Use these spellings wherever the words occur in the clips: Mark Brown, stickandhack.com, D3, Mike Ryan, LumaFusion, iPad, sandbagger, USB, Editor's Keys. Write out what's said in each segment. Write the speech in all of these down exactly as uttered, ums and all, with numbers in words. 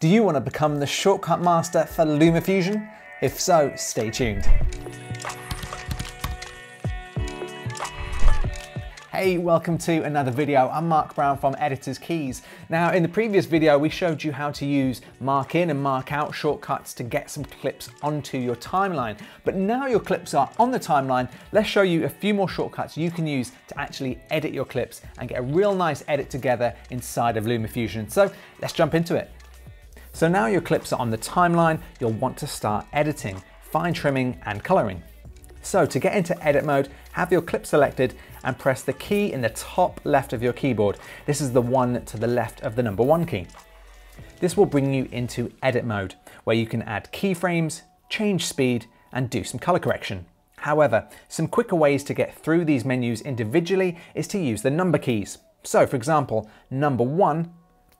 Do you want to become the shortcut master for LumaFusion? If so, stay tuned. Hey, welcome to another video. I'm Mark Brown from Editor's Keys. Now, in the previous video, we showed you how to use mark in and mark out shortcuts to get some clips onto your timeline. But now your clips are on the timeline, let's show you a few more shortcuts you can use to actually edit your clips and get a real nice edit together inside of LumaFusion. So let's jump into it. So now your clips are on the timeline, you'll want to start editing, fine trimming and coloring. So to get into edit mode, have your clip selected and press the key in the top left of your keyboard. This is the one to the left of the number one key. This will bring you into edit mode, where you can add keyframes, change speed and do some color correction. However, some quicker ways to get through these menus individually is to use the number keys. So for example, number one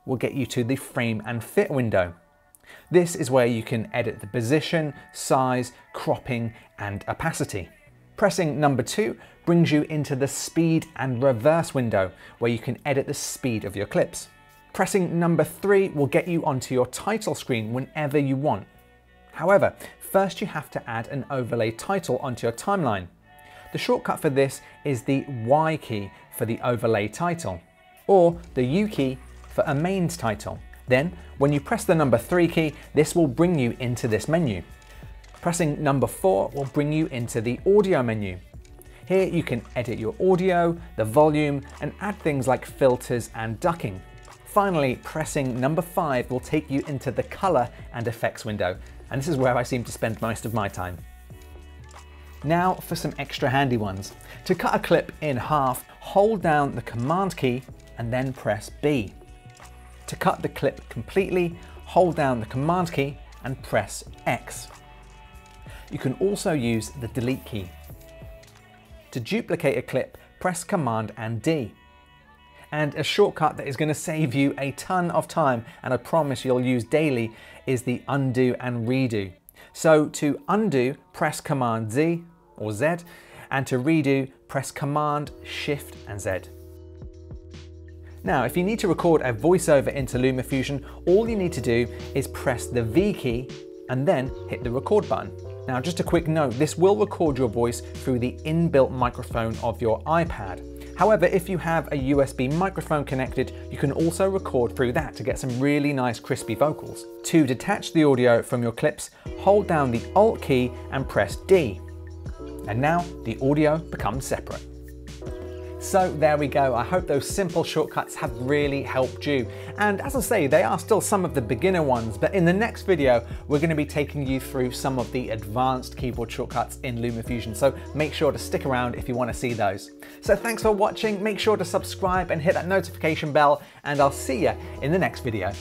will get you to the frame and fit window. This is where you can edit the position, size, cropping and opacity. Pressing number two brings you into the speed and reverse window, where you can edit the speed of your clips. Pressing number three will get you onto your title screen whenever you want. However, first you have to add an overlay title onto your timeline. The shortcut for this is the Y key for the overlay title, or the U key for a mains title. Then, when you press the number three key, this will bring you into this menu. Pressing number four will bring you into the audio menu. Here you can edit your audio, the volume, and add things like filters and ducking. Finally, pressing number five will take you into the color and effects window. And this is where I seem to spend most of my time. Now for some extra handy ones. To cut a clip in half, hold down the command key and then press B. To cut the clip completely, hold down the command key and press X. You can also use the delete key. To duplicate a clip, press command and D. And a shortcut that is going to save you a ton of time, and I promise you'll use daily, is the undo and redo. So to undo, press command Z or Z, and to redo, press command, shift and Z. Now, if you need to record a voiceover into LumaFusion, all you need to do is press the V key and then hit the record button. Now, just a quick note, this will record your voice through the inbuilt microphone of your iPad. However, if you have a U S B microphone connected, you can also record through that to get some really nice crispy vocals. To detach the audio from your clips, hold down the Alt key and press D. And now the audio becomes separate. So there we go. I hope those simple shortcuts have really helped you. And as I say, they are still some of the beginner ones, but in the next video, we're going to be taking you through some of the advanced keyboard shortcuts in LumaFusion. So make sure to stick around if you want to see those. So thanks for watching. Make sure to subscribe and hit that notification bell, and I'll see you in the next video.